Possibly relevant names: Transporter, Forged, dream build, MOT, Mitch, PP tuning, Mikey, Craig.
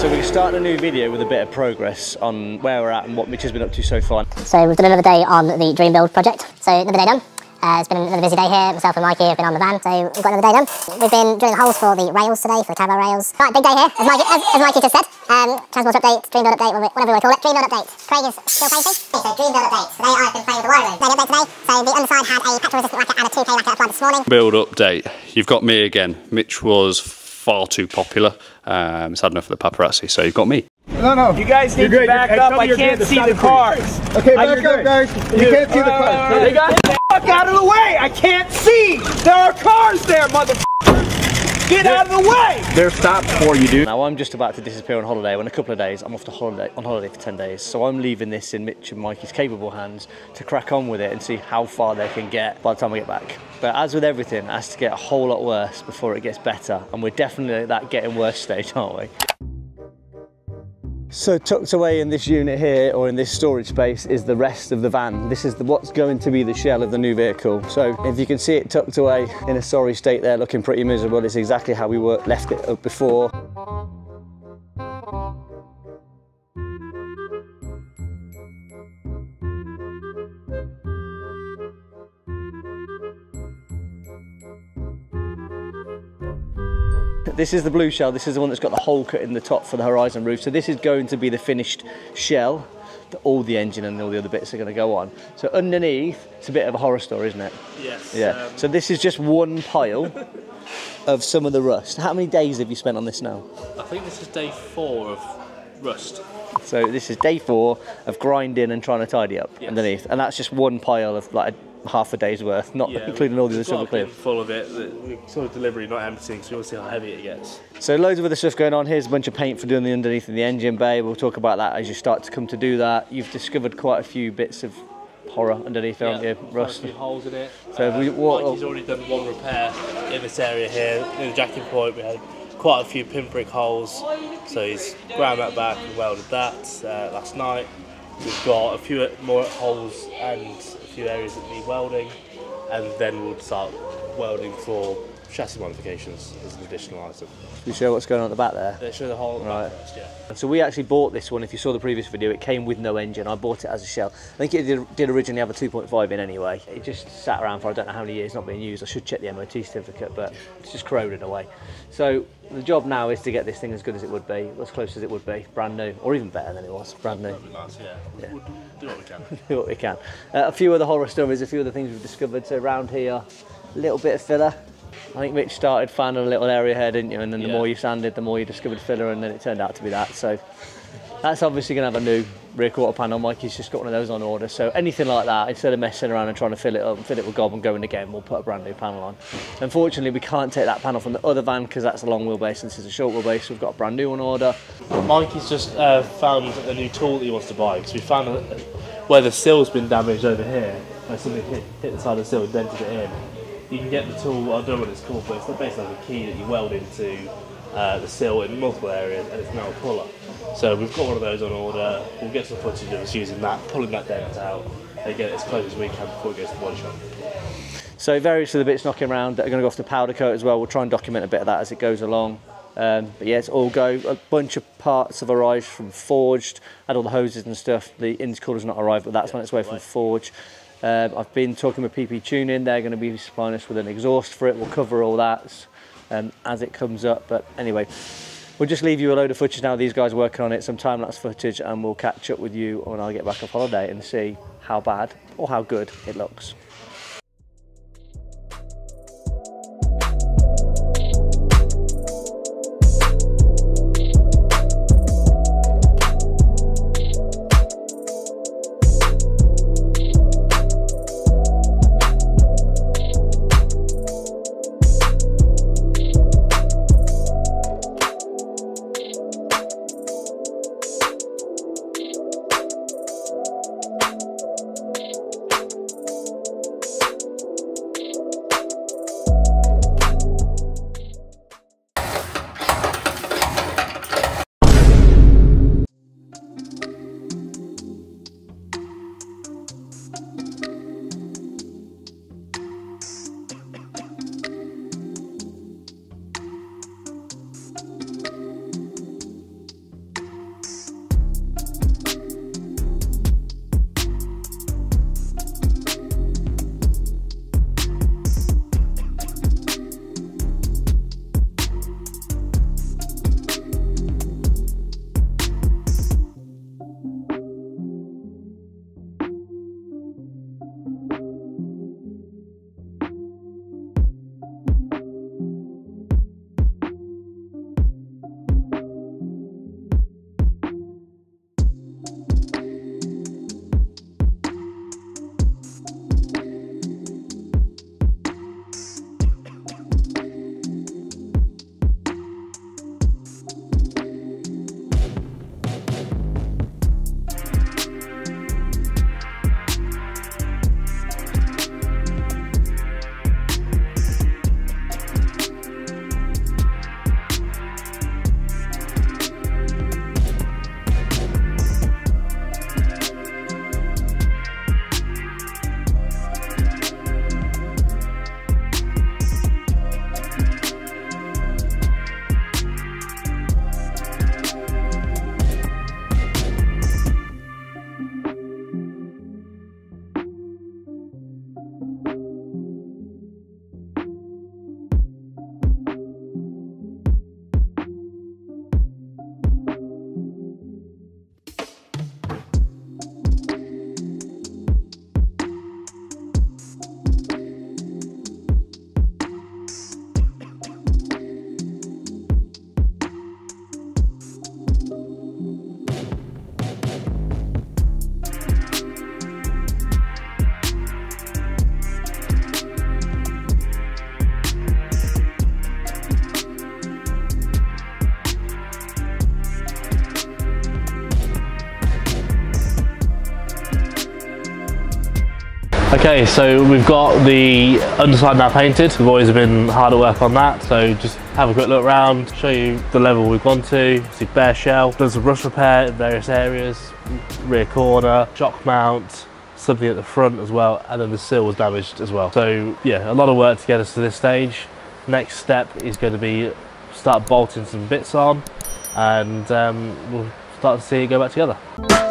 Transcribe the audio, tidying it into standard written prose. So we're starting a new video with a bit of progress on where we're at and what Mitch has been up to so far. So we've done another day on the dream build project. So another day done. It's been another busy day here. Myself and Mikey have been on the van, so we've got another day done. We've been drilling holes for the rails today, for the cabo rails. Right, big day here, as Mikey just said. Transporter update, dream build update, whatever we call it. Dream build update. Craig is still painting. So dream build update. Today I've been playing with the wire room. Dream update today. So the underside had a petrol resistant racket and a 2K racket applied this morning. Build update. You've got me again. Mitch was far too popular. It's had enough of the paparazzi, so you've got me. No. You guys need to back up. I can't see the cars. Okay, back up, guys. You can't see the cars. They got the fuck out of the way. I can't see. There are cars there, motherfucker. Get out of the way. They're stopped for you, dude. Now I'm just about to disappear on holiday. Well, in a couple of days, I'm off to on holiday for 10 days. So I'm leaving this in Mitch and Mikey's capable hands to crack on with it and see how far they can get by the time I get back. But as with everything, it has to get a whole lot worse before it gets better. And we're definitely at that getting worse stage, aren't we? So tucked away in this unit here, or in this storage space, is the rest of the van. This is what's going to be the shell of the new vehicle. So if you can see it tucked away in a sorry state there, looking pretty miserable, it's exactly how we left it up before. This is the blue shell. This is the one that's got the hole cut in the top for the horizon roof. So this is going to be the finished shell that all the engine and all the other bits are going to go on. So underneath, it's a bit of a horror story, isn't it? Yes. Yeah. So this is just one pile of some of the rust. How many days have you spent on this now? I think this is day 4 of rust. So this is day 4 of grinding and trying to tidy up underneath. And that's just one pile of like half a day's worth, not including all the other stuff. We're full of it, it's sort of delivery, not emptying, so we want to see how heavy it gets. So loads of other stuff going on. Here's a bunch of paint for doing the underneath in the engine bay. We'll talk about that as you start to come to do that. You've discovered quite a few bits of horror underneath, haven't you, Russ? Quite a few holes in it. So Mikey's already done one repair in this area here. In the jacking point, we had quite a few pinprick holes, so he's ground that back and welded that last night. We've got a few more holes and a few areas that need welding, and then we'll start welding for chassis modifications as an additional item. Can you show what's going on at the back there? They show the whole right. First, yeah. So we actually bought this one. If you saw the previous video, it came with no engine. I bought it as a shell. I think it did originally have a 2.5 in anyway. It just sat around for I don't know how many years, not being used. I should check the MOT certificate, but it's just corroded away. So the job now is to get this thing as good as it would be, as close as it would be, brand new, or even better than it was, brand new. That'd be nice, yeah. We'll do what we can. Do what we can. A few other horror stories, a few other things we've discovered. So around here, a little bit of filler. I think Mitch started finding a little area here, didn't you? And then the more you sanded, the more you discovered filler, and then it turned out to be that. So that's obviously going to have a new rear quarter panel. Mikey's just got one of those on order. So anything like that, instead of messing around and trying to fill it up and fill it with gob and going again, we'll put a brand new panel on. Unfortunately, we can't take that panel from the other van because that's a long wheelbase and this is a short wheelbase. We've got a brand new one on order. Mikey's just found a new tool that he wants to buy because we found where the sill's been damaged over here, where something hit the side of the sill and dented it in. You can get the tool, I don't know what it's called, but it's basically like a key that you weld into the sill in multiple areas, and it's now a puller. So we've got one of those on order. We'll get some footage of us using that, pulling that dent out, and get it as close as we can before it goes to the body shop. So various of the bits knocking around that are going to go off to powder coat as well. We'll try and document a bit of that as it goes along. But yeah, it's all go. A bunch of parts have arrived from Forged, had all the hoses and stuff. The intercooler's not arrived, but that's on its way from Forged. I've been talking with PP Tuning. They're going to be supplying us with an exhaust for it. We'll cover all that as it comes up. But anyway, we'll just leave you a load of footage now. These guys working on it, some time-lapse footage, and we'll catch up with you when I get back off holiday and see how bad or how good it looks. Okay, so we've got the underside now painted. We've always been hard at work on that, so just have a quick look around, show you the level we've gone to. See bare shell, done some rust repair in various areas, rear corner, shock mount, something at the front as well, and then the sill was damaged as well. So yeah, a lot of work to get us to this stage. Next step is going to be start bolting some bits on, and we'll start to see it go back together.